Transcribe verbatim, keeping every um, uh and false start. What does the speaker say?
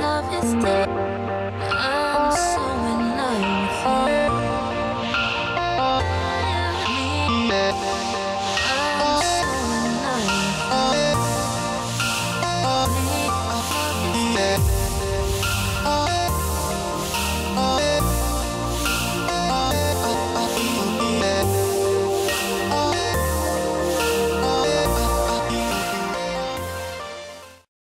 Love is dead.